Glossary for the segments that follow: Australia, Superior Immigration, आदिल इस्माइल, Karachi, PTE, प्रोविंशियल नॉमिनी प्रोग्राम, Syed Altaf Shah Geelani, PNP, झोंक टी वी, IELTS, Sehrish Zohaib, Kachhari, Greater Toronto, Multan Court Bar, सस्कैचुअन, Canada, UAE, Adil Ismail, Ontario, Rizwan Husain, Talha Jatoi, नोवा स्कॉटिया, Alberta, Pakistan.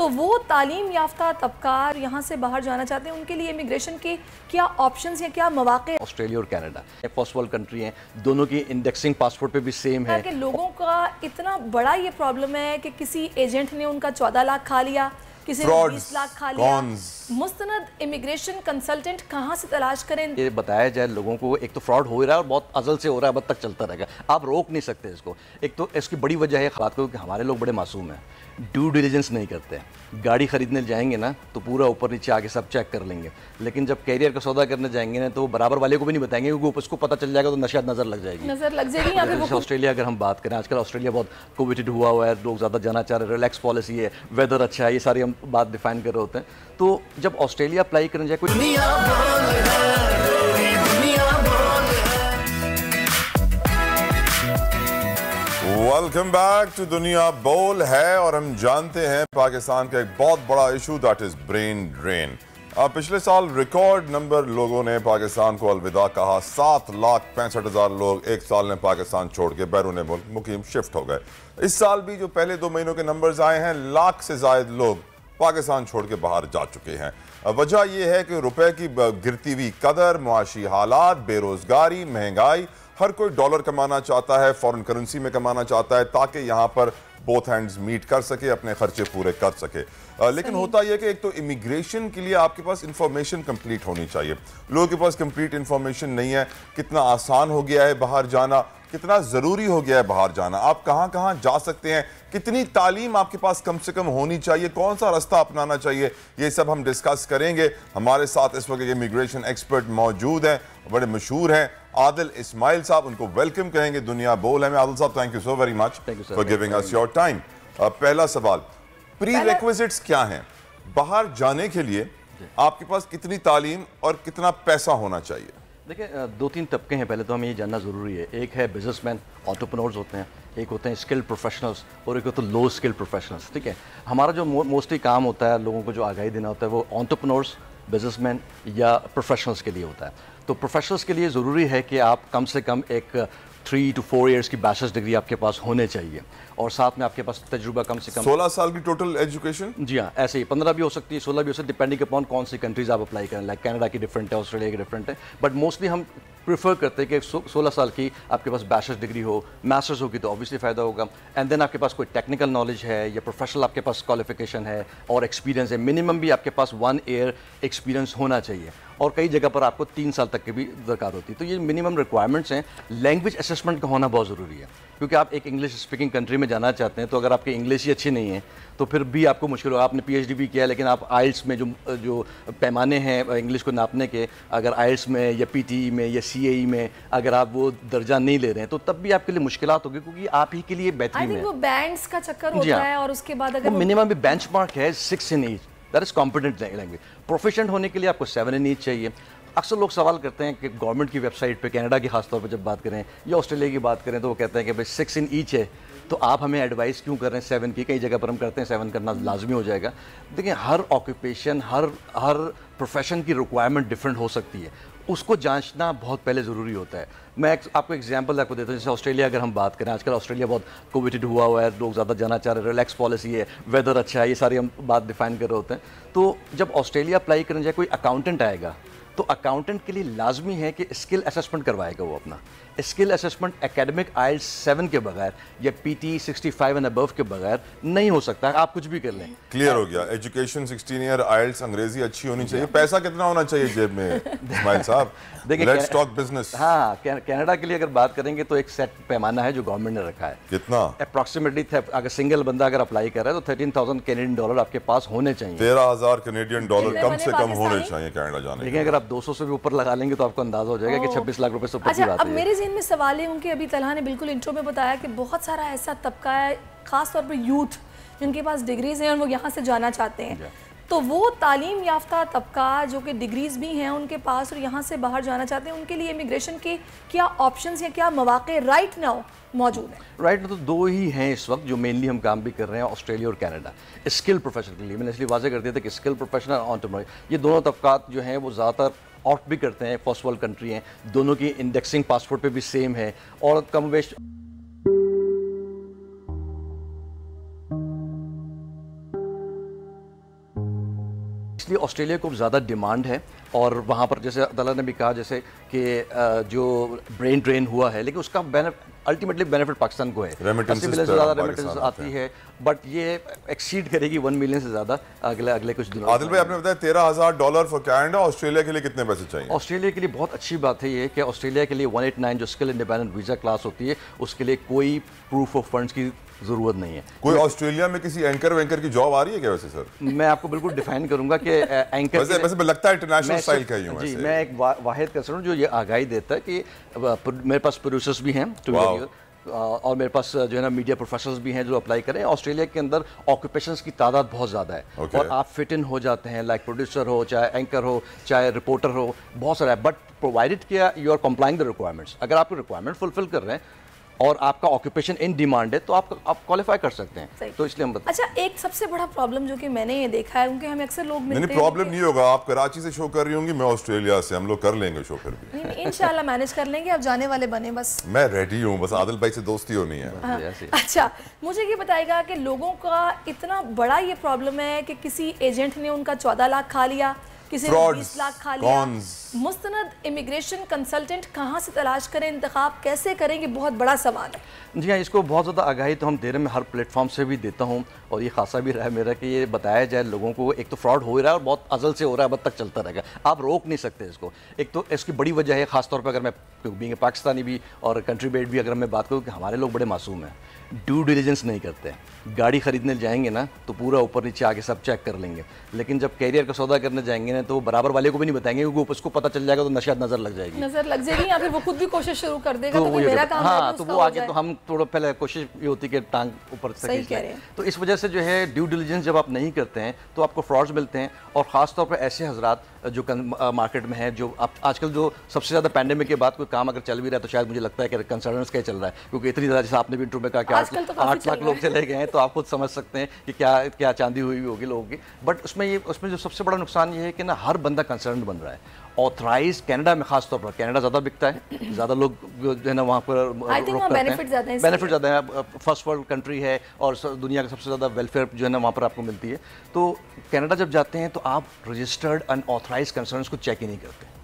तो वो तालीम याफ्ता तबकार यहाँ से बाहर जाना चाहते हैं, उनके लिए इमिग्रेशन के क्या ऑप्शंस या क्या मौके? ऑस्ट्रेलिया और कनाडा फर्स्ट वर्ल्ड कंट्री हैं, दोनों की इंडेक्सिंग पासपोर्ट पे भी सेम है। कि लोगों का इतना बड़ा ये प्रॉब्लम है कि किसी एजेंट ने उनका 14 लाख खा लिया, किसी ने 20 लाख खा लिया। मुस्तनद इमिग्रेशन कंसल्टेंट कहाँ से तलाश करें? ये बताया जाए लोगों को, एक तो फ्रॉड हो रहा है और बहुत अजल से हो रहा है, अब तक चलता रहेगा, आप रोक नहीं सकते इसको। एक तो इसकी बड़ी वजह है खात को कि हमारे लोग बड़े मासूम हैं, ड्यू डिलीजेंस नहीं करते हैं। गाड़ी खरीदने जाएंगे ना तो पूरा ऊपर नीचे आगे सब चेक कर लेंगे, लेकिन जब कैरियर का सौदा करने जाएंगे ना तो बराबर वाले को भी नहीं बताएंगे, क्योंकि उसको पता चल जाएगा तो नशा नज़र लग जाएगी। ऑस्ट्रेलिया अगर हम बात करें, आजकल ऑस्ट्रेलिया बहुत कोविटेड हुआ है, लोग ज़्यादा जाना चाह रहे हैं, रिलैक्स पॉलिसी है, वेदर अच्छा है, ये सारी हम बात डिफाइन कर रहे होते हैं। तो जब ऑस्ट्रेलिया अप्लाई करने जाए कुछ वेलकम बैक टू दुनिया बोल है, और हम जानते हैं पाकिस्तान का एक बहुत बड़ा issue that is brain drain. पिछले साल रिकॉर्ड नंबर लोगों ने पाकिस्तान को अलविदा कहा, 7,65,000 लोग एक साल में पाकिस्तान छोड़ के बैरून मुल्क मुकीम शिफ्ट हो गए। इस साल भी जो पहले 2 महीनों के नंबर्स आए हैं, लाख से ज्यादा लोग पाकिस्तान छोड़ के बाहर जा चुके हैं। वजह यह है कि रुपए की गिरती हुई कदर, मुआशी हालात, बेरोजगारी, महंगाई, हर कोई डॉलर कमाना चाहता है, फॉरेन करेंसी में कमाना चाहता है ताकि यहाँ पर बोथ हैंड्स मीट कर सके, अपने खर्चे पूरे कर सके। लेकिन होता यह कि एक तो इमिग्रेशन के लिए आपके पास इंफॉर्मेशन कंप्लीट होनी चाहिए, लोगों के पास कंप्लीट इंफॉर्मेशन नहीं है। कितना आसान हो गया है बाहर जाना, कितना ज़रूरी हो गया है बाहर जाना, आप कहाँ कहाँ जा सकते हैं, कितनी तालीम आपके पास कम से कम होनी चाहिए, कौन सा रास्ता अपनाना चाहिए, ये सब हम डिस्कस करेंगे। हमारे साथ इस वक्त इमिग्रेशन एक्सपर्ट मौजूद हैं, बड़े मशहूर हैं, आदिल इस्माइल साहब, उनको वेलकम कहेंगे दुनिया बोल है। आदिल साहब, thank you so very much for giving us your time. पहला सवाल, प्रीरेक्विजिट्स क्या हैं बाहर जाने के लिए, आपके पास कितनी तालीम और कितना पैसा होना चाहिए? देखिए, 2-3 तबके हैं, पहले तो हमें ये जानना ज़रूरी है। एक है बिजनेसमैन, एंटरप्रेन्योर्स होते हैं, एक होते हैं स्किल्ड प्रोफेशनल्स और एक होते हैं लो स्किल्ड प्रोफेशनल्स। ठीक है, हमारा जो मोस्टली काम होता है, लोगों को जो आगाही देना होता है, वो एंटरप्रेन्योर्स, बिजनेसमैन या प्रोफेशनल्स के लिए होता है। तो प्रोफेशनल्स के लिए ज़रूरी है कि आप कम से कम एक 3 to 4 ईयर्स की बैचलर्स डिग्री आपके पास होने चाहिए, और साथ में आपके पास तजुर्बा कम से कम 16 साल की टोटल एजुकेशन। जी हाँ, ऐसे ही 15 भी हो सकती है, 16 भी हो सकती है, डिपेंडिंग अपॉन कौन सी कंट्रीज आप अप्लाई करें। लाइक कनाडा की डिफरेंट है, ऑस्ट्रेलिया की डिफरेंट है, बट मोस्टली हम प्रीफर करते हैं कि 16 साल की आपके पास बैचलर्स डिग्री हो, मास्टर्स होगी तो ऑब्वियसली फ़ायदा होगा। एंड देन आपके पास कोई टेक्निकल नॉलेज है या प्रोफेशनल आपके पास क्वालिफिकेशन है और एक्सपीरियंस है, मिनिमम भी आपके पास 1 ईयर एक्सपीरियंस होना चाहिए, और कई जगह पर आपको 3 साल तक की भी दरकार होती है। तो ये मिनिमम रिक्वायरमेंट्स हैं। लैंग्वेज असेसमेंट का होना बहुत ज़रूरी है, क्योंकि आप एक इंग्लिश स्पीकिंग कंट्री में जाना चाहते हैं, तो अगर आपकी इंग्लिश ही अच्छी नहीं है तो फिर भी आपको मुश्किल होगा। आपने पीएचडी भी किया, लेकिन आप आइल्स में जो पैमाने हैं इंग्लिश को नापने के, अगर आइल्स में या पीटीई में या सीएई में अगर आप वो दर्जा नहीं ले रहे हैं तो तब भी आपके लिए मुश्किल होगी, क्योंकि आप ही के लिए बेहतरीन है। वो बैंड्स का चक्कर होता है, और उसके बाद अगर मिनिमम भी बेंचमार्क है 6 in each, that is competent language. Proficient होने के लिए आपको 7 in each चाहिए। अक्सर लोग सवाल करते हैं कि गवर्नमेंट की वेबसाइट पे, कनाडा की खासतौर पे जब बात करें या ऑस्ट्रेलिया की बात करें, तो वो कहते हैं कि भाई 6 in each है, तो आप हमें एडवाइस क्यों कर रहे हैं 7 की? कई जगह पर हम करते हैं 7 करना लाजमी हो जाएगा। देखिए, हर ऑक्यूपेशन, हर प्रोफेशन की रिक्वायरमेंट डिफरेंट हो सकती है, उसको जांचना बहुत पहले ज़रूरी होता है। मैं आपको एग्जांपल आपको देता हूँ, जैसे ऑस्ट्रेलिया अगर हम बात करें, आजकल ऑस्ट्रेलिया बहुत कोविटेड हुआ है, लोग ज़्यादा जाना चाह रहे हैं, रिलैक्स पॉलिसी है, वेदर अच्छा है, ये सारी हम बात डिफाइन कर रहे होते हैं। तो जब ऑस्ट्रेलिया अप्लाई करने जाए कोई अकाउंटेंट आएगा, तो अकाउंटेंट के लिए लाजमी है कि स्किल असेसमेंट करवाएगा। वो अपना स्किल असेसमेंट एकेडमिक IELTS 7 के बगैर या PTE 65 एंड अबव के बगैर नहीं हो सकता, आप कुछ भी कर लें। क्लियर हो गया, एजुकेशन 16 ईयर, IELTS, अंग्रेजी अच्छी होनी चाहिए। पैसा कितना होना चाहिए जेब में इस्माइल साहब? देखिए, लेट्स टॉक बिजनेस। हाँ, कनाडा के लिए अगर बात करेंगे तो एक सेट पैमाना है जो गवर्नमेंट ने रखा है, कितना अप्रॉक्सीमेटली अगर सिंगल बंदा अगर अप्लाई कर रहा है तो 13,000 कैनेडियन डॉलर आपके पास होने चाहिए, 13,000 कैनेडियन डॉलर कम से कम होने चाहिए कनाडा जाने। लेकिन अगर आप 200 से भी ऊपर लगा लेंगे तो आपको अंदाजा हो जाएगा कि 26 लाख रुपए से ऊपर की बात है। में सवाल है उनके, अभी तलहा ने बिल्कुल इंट्रो में बताया कि बहुत सारा ऐसा तबका है, खास तौर पर यूथ जिनके पास डिग्रीज हैं और वो यहाँ से जाना चाहते हैं, तो वो तालीम याफ्ता तबका जो कि डिग्रीज भी हैं उनके पास और यहाँ से बाहर जाना चाहते हैं, उनके लिए इमिग्रेशन के क्या ऑप्शंस या क्या मौके राइट नाउ मौजूद हैं? राइट नाउ तो 2 ही हैं इस वक्त जो मेनली हम काम भी कर रहे हैं, ऑस्ट्रेलिया और कनाडा, स्किल प्रोफेशनल के लिए। मैंने इसलिए वाजे कर दिया था कि स्किल प्रोफेशनल और एंटरप्रेन्योर, ये दोनों तबकात जो हैं वो ज़्यादातर ऑप्ट भी करते हैं। फर्स्ट वर्ल्ड कंट्री हैं, दोनों की इंडेक्सिंग पासपोर्ट पे भी सेम है और कमोवेश इसलिए ऑस्ट्रेलिया को ज़्यादा डिमांड है और वहाँ पर जैसे अदालत ने भी कहा जैसे कि जो ब्रेन ड्रेन हुआ है, लेकिन उसका अल्टीमेटली बेनिफिट पाकिस्तान को है, ज़्यादा रेमिटेंस आती है, बट ये एक्सीड करेगी 1 मिलियन से ज़्यादा अगले कुछ दिनों। आदिल भाई आपने बताया $13,000 फॉर कनाडा, ऑस्ट्रेलिया के लिए कितने पैसे चाहिए? ऑस्ट्रेलिया के लिए बहुत अच्छी बात है ये कि ऑस्ट्रेलिया के लिए 189 जो स्किल इंडिपेंडेंट वीज़ा क्लास होती है उसके लिए कोई प्रूफ ऑफ फंड्स की जरूरत नहीं है। कोई ऑस्ट्रेलिया में किसी एंकर वेंकर की जॉब आ रही है क्या वैसे सर? मैं आपको बिल्कुल डिफाइन करूंगा कि एंकर वैसे लगता है इंटरनेशनल स्टाइल का ही हूं जी। मैं एक वाहिद कंसर्न हूं जो ये आगाही देता है कि मेरे पास प्रोड्यूसर्स भी हैं और मेरे पास जो है ना मीडिया प्रोफेशनल्स भी हैं जो अप्लाई करें। ऑस्ट्रेलिया के अंदर ऑक्यूपेशंस की तादाद बहुत ज़्यादा है और आप फिट इन हो जाते हैं, लाइक प्रोड्यूसर हो, चाहे एंकर हो, चाहे रिपोर्टर हो, बहुत सारा है, बट प्रोवाइडेड किया you are complying the requirements. अगर आप रिक्वायरमेंट फुलफिल कर रहे हैं और आपका ऑक्यूपेशन इन डिमांड है तो आप क्वालिफाई कर सकते हैं, तो इसलिए हम बताएं। अच्छा, एक सबसे बड़ा प्रॉब्लम जो कि मैंने ये देखा है, क्योंकि हमें अक्सर लोग मिलते हैं। प्रॉब्लम नहीं होगा, आप कराची से शो कर रही होंगी, मैं ऑस्ट्रेलिया से, हम लोग कर लेंगे शो फिर भी। नहीं, इंशाल्लाह मैनेज कर लेंगे, आप जाने वाले बने बस। मैं रेडी हूँ, बस आदिल भाई से दोस्ती होनी है। अच्छा, मुझे ये बताएगा कि लोगों का इतना बड़ा ये प्रॉब्लम है कि किसी एजेंट ने उनका 14 लाख खा लिया, किसी ने 20 लाख खा लिया। मुस्तनद इमिग्रेशन कंसल्टेंट कहाँ से तलाश करें, इंतखाब कैसे करेंगे, बहुत बड़ा सवाल है। जी हाँ, इसको बहुत ज़्यादा आगाही तो हम दे रहे हैं, हर प्लेटफॉर्म से भी देता हूँ और ये खासा भी रहा है मेरा कि ये बताया जाए लोगों को। एक तो फ्रॉड हो रहा है और बहुत अजल से हो रहा है, अब तक चलता रहेगा, आप रोक नहीं सकते इसको। एक तो इसकी बड़ी वजह है, खासतौर पर अगर मैं बीइंग पाकिस्तानी भी और कंट्री बेड भी अगर मैं बात करूँ कि हमारे लोग बड़े मासूम हैं, ड्यू डिलीजेंस नहीं करते। गाड़ी खरीदने जाएंगे ना तो पूरा ऊपर नीचे आगे सब चेक कर लेंगे, लेकिन जब कैरियर का सौदा करने जाएंगे ना तो बराबर वाले को भी नहीं बताएंगे, क्योंकि उसको पता चल जाएगा तो नजर लग जाएगी या फिर वो खुद भी कोशिश शुरू कर देगा तो मेरा काम है। हाँ, तो वो आगे तो हम थोड़ा पहले कोशिश ये होती है कि टांग ऊपर से खींच लें। तो इस वजह से जो है ड्यू डिलीजेंस जब आप नहीं करते हैं तो आपको फ्रॉड्स मिलते हैं, और ख़ासतौर पर ऐसे हजरात जो मार्केट में है, जो आप आजकल जो सबसे ज़्यादा पैंडेमिक के बाद कोई काम अगर चल भी रहा है तो शायद मुझे लगता है कि कंसल्टेंट्स का चल रहा है, क्योंकि इतनी ज़्यादा, जैसे आपने भी इंटरव्यू में कहा कि आजकल 8 लाख लोग चले गए हैं, तो आप खुद समझ सकते हैं कि क्या चांदी हुई होगी लोगों की। बट उसमें जो सबसे बड़ा नुकसान ये है कि ना हर बंदा कंसर्न बन रहा है। ऑथराइज कनाडा में, खासतौर पर कनाडा ज़्यादा बिकता है, ज़्यादा लोग जो है ना वहाँ पर बेनिफिट ज़्यादा है, फर्स्ट वर्ल्ड कंट्री है और दुनिया का सबसे ज़्यादा वेलफेयर जो है ना वहाँ पर आपको मिलती है। तो कनाडा जब जाते हैं तो आप रजिस्टर्ड अनऑथराइज कंसर्न्स को चेक ही नहीं करते।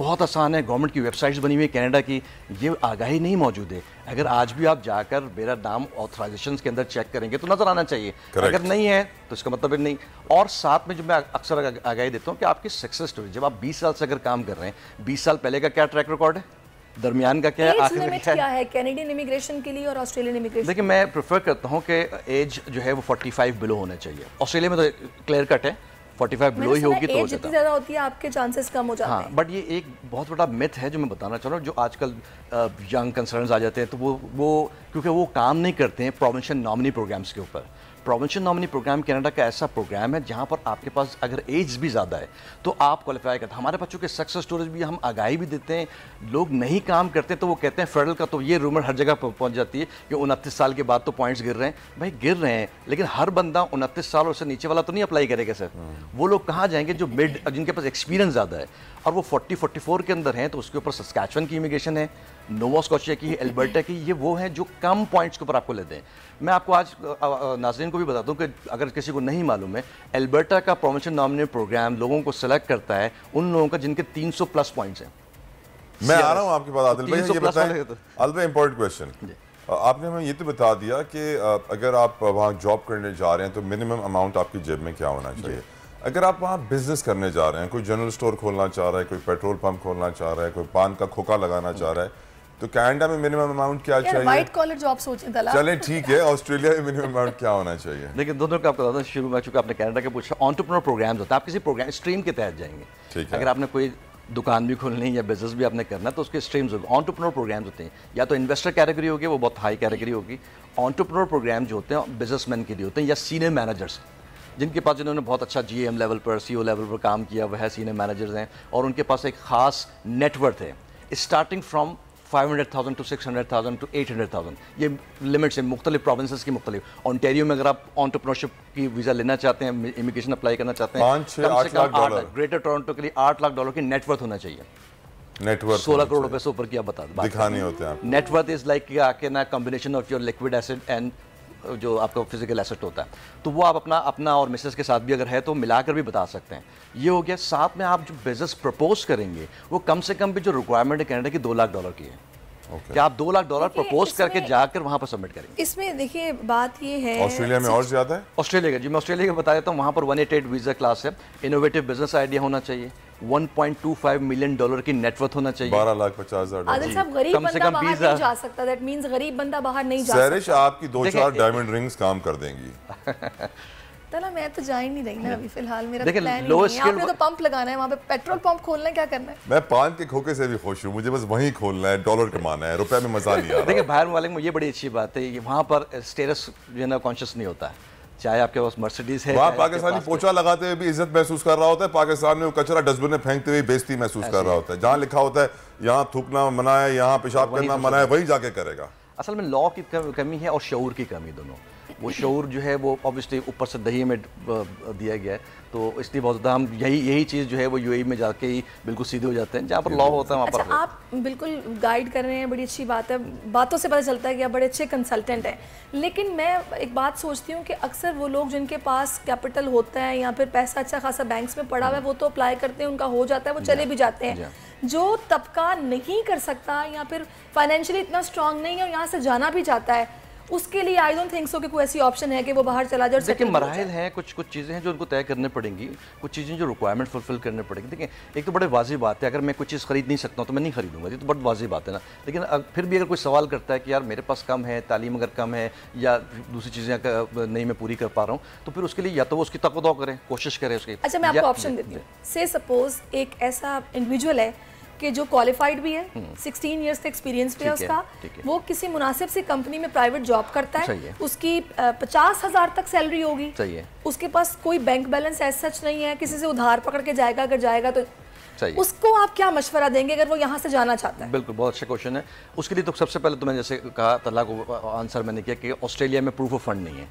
बहुत आसान है, गवर्नमेंट की वेबसाइट्स बनी हुई है कनाडा की, ये आगाही नहीं मौजूद है। अगर आज भी आप जाकर मेरा नाम ऑथराइजेशन के अंदर चेक करेंगे तो नज़र आना चाहिए, अगर नहीं है तो इसका मतलब नहीं। और साथ में जो मैं अक्सर आगाही देता हूँ कि आपकी सक्सेस स्टोरी, जब आप 20 साल से अगर काम कर रहे हैं, 20 साल पहले का क्या ट्रैक रिकॉर्ड है, दरमियान का क्या है, आखिर में क्या है कैनेडियन इमिग्रेशन के लिए और ऑस्ट्रेलियन इमिग्रेशन। देखिए, मैं प्रेफर करता हूँ कि एज जो है वो 45 बिलो होना चाहिए। ऑस्ट्रेलिया में तो क्लियर कट है, 45 बिलो ही होगी तो हो जाता है, ज़्यादा होती है आपके चांसेस कम हो जाते हैं। हाँ, बट ये एक बहुत बड़ा मिथ है जो मैं बताना चाह रहा हूँ। जो आजकल यंग कंसर्न्स आ जाते हैं तो वो क्योंकि वो काम नहीं करते हैं प्रोविंशियल नॉमिनी प्रोग्राम्स के ऊपर। प्रोविंशियल नॉमिनी प्रोग्राम कनाडा का ऐसा प्रोग्राम है जहाँ पर आपके पास अगर एज भी ज़्यादा है तो आप क्वालिफाई करते हैं। हमारे बच्चों के सक्सेस स्टोरीज भी हम आगाही भी देते हैं, लोग नहीं काम करते तो वो कहते हैं फेडरल का, तो ये रूमर हर जगह पहुँच जाती है कि 29 साल के बाद तो पॉइंट्स गिर रहे हैं। भाई गिर रहे हैं, लेकिन हर बंदा 29 साल और उससे नीचे वाला तो नहीं अप्लाई करेगा सर। वो लोग कहाँ जाएंगे जो मिड, जिनके पास एक्सपीरियंस ज़्यादा है और वो 40-44 के अंदर हैं, तो उसके ऊपर सस्कैचुअन की इमिग्रेशन है, नोवा स्कॉटिया की है, एल्बर्टा की, ये वो हैं जो कम पॉइंट्स के ऊपर आपको लेते हैं। मैं आपको आज नाज़रीन को भी बताता हूँ कि अगर किसी को नहीं मालूम है, एल्बर्टा का प्रोविंशियल नॉमिनी प्रोग्राम लोगों को सेलेक्ट करता है उन लोगों का जिनके 300 प्लस पॉइंट्स हैं। मैं आ रहा हूँ आपके पास आदिल भाई, ये बताएं। आदिल भाई, इंपॉर्टेंट क्वेश्चन, आपने हमें ये तो बता दिया कि अगर आप वहाँ जॉब करने जा रहे हैं तो मिनिमम अमाउंट आपकी जेब में क्या होना चाहिए। अगर आप वहाँ बिजनेस करने जा रहे हैं, कोई जनरल स्टोर खोलना चाह रहा है, कोई पेट्रोल पंप खोलना चाह रहा है, कोई पान का खोखा लगाना चाह रहा है, तो कनाडा में मिनिमम अमाउंट क्या चाहिए? व्हाइट कॉलर जॉब सोचें तला। चलें ठीक है, ऑस्ट्रेलिया में मिनिमम अमाउंट क्या होना चाहिए? लेकिन दोनों का आपको दादा शुरू में, चूँकि आपने कनाडा का पूछा, एंटरप्रेन्योर प्रोग्राम होता है, आप किसी प्रोग्राम स्ट्रीम के तहत जाएंगे। ठीक है, अगर आपने कोई दुकान भी खोलनी या बिजनेस भी आपने करना तो उसके स्ट्रीम्स होंगे। एंटरप्रेन्योर प्रोग्राम्स होते हैं, या तो इन्वेस्टर कैटेगरी होगी, वो बहुत हाई कैटेगरी होगी। एंटरप्रेन्योर प्रोग्राम जो होते हैं बिजनेसमैन के लिए होते हैं, या सीनियर मैनेजर्स जिनके पास, जिन्होंने बहुत अच्छा GM लेवल पर, CO लेवल पर काम किया, वह सीनियर मैनेजर्स हैं और उनके पास एक ख़ास नेटवर्थ है, स्टार्टिंग फ्रॉम 500,000 टू 600,000 टू 800,000, ये लिमिट्स हैं मुख्तलिफ प्रोविंसेस की मुख्तलिफ। ओंटारियो में अगर आप एंटरप्रेन्योरशिप की वीज़ा लेना चाहते हैं, इमिग्रेशन अप्लाई करना चाहते हैं, कम से कम 8 लाख। ग्रेटर टोरंटो के लिए $8 लाख के नेटवर्थ होना चाहिए। नेटवर्थ 16 करोड़ रुपये से ऊपर की आप बता दें दिखाने होते हैं। नेटवर्थ इज़ लाइक आके ना combination of your liquid acid and जो आपका फिजिकल एसेट होता है, तो वो आप अपना और मिसेस के साथ भी अगर है तो मिलाकर भी बता सकते हैं। ये हो गया। साथ में आप जो बिज़नेस प्रपोज करेंगे वो कम से कम भी जो रिक्वायरमेंट है कनाडा की $2 लाख की है। Okay. आप $2 लाख प्रपोज करके जाकर वहाँ पर सबमिट करेंगे। इसमें देखिए बात ये है, ऑस्ट्रेलिया में और ज़्यादा है। ऑस्ट्रेलिया का जी मैं ऑस्ट्रेलिया का बता देता हूँ, वहाँ पर 188 वीज़ा क्लास है, इनोवेटिव बिजनेस आइडिया होना चाहिए, $1.25 मिलियन की नेटवर्थ होना चाहिए, $12,50,000। आदिल साहब गरीब बंदा बाहर नहीं जा सकता, दैट मींस गरीब बंदा बाहर नहीं जा सकता। सरिश आपकी 2-4 डायमंड रिंग्स काम कर देंगी। ना मैं तो जा ही नहीं रही ना अभी फिलहाल, मेरा प्लान नहीं है। आपने तो पंप लगाना है, वहाँ पे पेट्रोल पंप खोलना है, क्या करना है? मैं पान के खोके से भी खुश हूँ, मुझे बस वहीं खोलना है, डॉलर कमाना है, रुपया में मजा नहीं आ रहा। देखिए बाहर वाले में ये बड़ी अच्छी बात है कि वहाँ पर स्टेटस जो है ना कॉन्शियस नहीं होता है, चाहे आपके पास मर्सिडीज है। वहाँ पाकिस्तानी पोछा लगाते हुए भी इज्जत महसूस कर रहा होता है, पाकिस्तान में वो कचरा डस्टबिन में फेंकते हुए बेइज्जती महसूस कर रहा होता है। जहाँ लिखा होता है यहाँ थूकना मना है, यहाँ पेशाब करना मना है, वही जाके करेगा। असल में लॉ की कमी है और शऊर की कमी, दोनों। वो शऊर जो है वो ऑब्वियसली ऊपर से दही में दिया गया है, तो इसलिए बहुत ज़्यादा हम यही चीज़ जो है वो यूएई में जाके ही बिल्कुल सीधे हो जाते हैं, जहाँ पर लॉ होता है वहाँ पर। अच्छा, आप बिल्कुल गाइड कर रहे हैं, बड़ी अच्छी बात है, बातों से पता चलता है कि आप बड़े अच्छे कंसल्टेंट हैं। लेकिन मैं एक बात सोचती हूँ कि अक्सर वो लोग जिनके पास कैपिटल होता है या फिर पैसा अच्छा खासा बैंक्स में पड़ा हुआ है, वो तो अप्लाई करते हैं, उनका हो जाता है, वो चले भी जाते हैं। जो तबका नहीं कर सकता या फिर फाइनेंशियली इतना स्ट्रांग नहीं है और यहाँ से जाना भी चाहता है, उसके लिए आई डोंट थिंक सो कि कोई ऐसी ऑप्शन है कि वो बाहर चला जाए। देखिए मराहिल हैं, कुछ चीज़ें हैं जो उनको तय करने पड़ेंगी, कुछ चीज़ें जो रिक्वायरमेंट फुलफिल करने पड़ेंगी। देखिए एक तो बड़े वाजी बात है, अगर मैं कुछ चीज़ खरीद नहीं सकता हूँ तो मैं नहीं खरीदूंगा, ये तो बड़ी वाजी बात है ना। लेकिन फिर भी अगर कोई सवाल करता है कि यार मेरे पास कम है, तालीम अगर कम है या दूसरी चीज़ें नहीं मैं पूरी कर पा रहा हूँ, तो फिर उसके लिए या तो वो उसकी तकदो करें, कोशिश करें उसकी। अच्छा मैं आपको ऑप्शन देती हूँ, से सपोज एक ऐसा इंडिविजुअल है कि जो क्वालिफाइड भी है, 16 इयर्स का एक्सपीरियंस भी है उसका, वो किसी मुनासिब सी कंपनी में प्राइवेट जॉब करता है, उसकी 50,000 तक सैलरी होगी, उसके पास कोई बैंक बैलेंस ऐसा सच नहीं है, किसी से उधार पकड़ के जाएगा, अगर जाएगा तो उसको आप क्या मशवरा देंगे अगर वो यहाँ से जाना चाहता है? बिल्कुल, बहुत अच्छा क्वेश्चन है। उसके लिए तो सबसे पहले तो मैंने जैसे कहा, तला को आंसर मैंने किया कि ऑस्ट्रेलिया में प्रूफ ऑफ फंड नहीं है,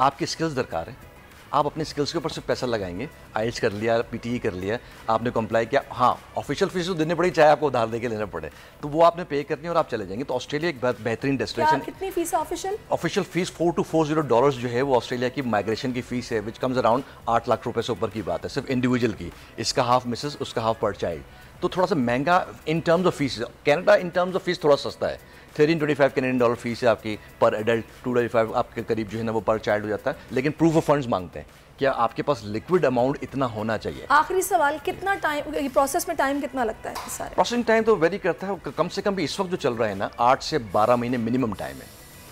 आपकी स्किल्स दरकार है, आप अपने स्किल्स के ऊपर सिर्फ पैसा लगाएंगे। IELTS कर लिया, PTE कर लिया, आपने कंप्लाई किया, हाँ ऑफिशियल फीस तो देने पड़े, चाहे आपको उधार देके लेना पड़े, तो वो आपने पे करनी है और आप चले जाएंगे। तो ऑस्ट्रेलिया एक बेहतरीन डेस्टिनेशन। कितनी फीस है ऑफिशियल? ऑफिशियल फीस $4,240 जो है वो ऑस्ट्रेलिया की माइग्रेशन की फीस है, विच कम्स अराउंड 8 लाख रुपये से ऊपर की बात है, सिर्फ इंडिविजुअल की। इसका हाफ मिसेस, उसका हाफ पर चाइल्ड, तो थोड़ा सा महंगा in terms of fees. Canada in terms of fees थोड़ा सस्ता है, $13.25 कनाडियन डॉलर फीस है आपकी पर एडल्ट, $2.25 आपके करीब जो है ना वो पर चाइल्ड हो जाता है। लेकिन प्रूफ ऑफ फंड्स मांगते हैं, क्या आपके पास लिक्विड अमाउंट इतना होना चाहिए। आखिरी सवाल, कितना टाइम प्रोसेस में टाइम कितना लगता है? सारे प्रोसेसिंग टाइम तो वेरी करता है, कम से कम भी इस वक्त जो चल रहा है ना 8 से 12 महीने मिनिमम टाइम है,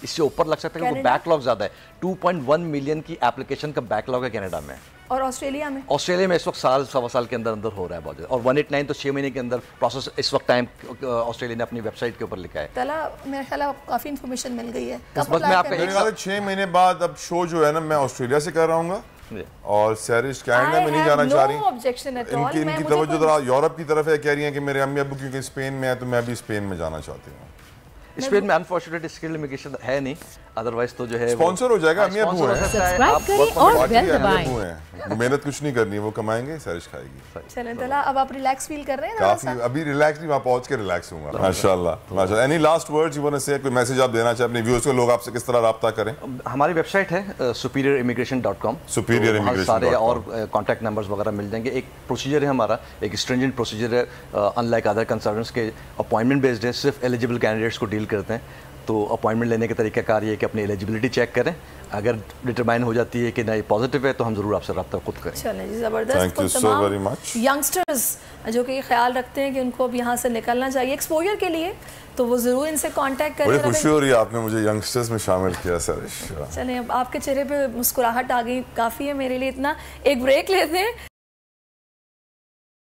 इससे ऊपर लग सकता है क्योंकि बैकलॉग ज़्यादा है। 2.1 मिलियन की एप्लीकेशन का बैकलॉग है कनाडा में और ऑस्ट्रेलिया में इस वक्त सवा साल के अंदर हो रहा है बहुत। और 189 तो 6 महीने के अंदर प्रोसेस इस वक्त टाइम ऑस्ट्रेलिया ने अपनी वेबसाइट के ऊपर लिखा है। तला मेरा ख्याल है काफ़ी इन्फॉर्मेशन मिल गई है। आपका 6 महीने बाद अब शो जो है ना मैं ऑस्ट्रेलिया से कर रहा हूँगा और सैरिश कनाडा में नहीं जाना चाह रही। इनकी तवज्जो ज़रा यूरोप की तरफ है, कह रही है कि मेरे अम्मी अबू क्योंकि स्पेन में है तो मैं भी स्पेन में जाना चाहती हूँ। स्पेन में अनफॉर्चुनेट स्किल्ड इमिग्रेशन है नहीं, अदरवाइज तो जो है स्पॉन्सर हो जाएगा। मेहनत कुछ नहीं करनी, वो कमाएंगे, सरिश खाएगी। चलें तला, अब आप रिलैक्स फील कर रहे हैं ना? काफी, अभी रिलैक्स नहीं, वहाँ पहुँच के रिलैक्स हूँ। माशाल्लाह माशाल्लाह। Any last words you want to say, कोई मैसेज आप देना चाहें अपने व्यूअर्स को, लोग आपसे किस तरह राब्ता करें? हमारी वेबसाइट है superiorimmigration.com, सुपीरियर इमिग्रेशन, सारे और कॉन्टैक्ट नंबर्स वगैरह मिल जाएंगे। एक प्रोसीजर है हमारा, एक स्ट्रिंजेंट प्रोसीजर है, अनलाइक अदर कंसल्टेंट्स के अपॉइंटमेंट बेस्ड है, सिर्फ एलिजिबल कैंडिडेट्स को डील करते हैं। तो अपॉइंटमेंट लेने का तरीकाकार ये है कि अपनी एलिजिबिलिटी चेक करें, अगर डिटरमाइन हो जाती है कि ना ये पॉजिटिव है तो हम ज़रूर आपसे रब्ता खुद करें। चलें जी, ज़बरदस्त। यंगस्टर्स जो कि ख्याल रखते हैं कि उनको अब यहाँ से निकलना चाहिए एक्सपोजर के लिए, तो वो ज़रूर इनसे कॉन्टैक्ट करें। बड़ी खुशी हो रही है आपने मुझे यंगस्टर्स में शामिल किया सरिश। चलें, अब आपके चेहरे पर मुस्कुराहट आ गई, काफ़ी है मेरे लिए इतना। एक ब्रेक लेते हैं।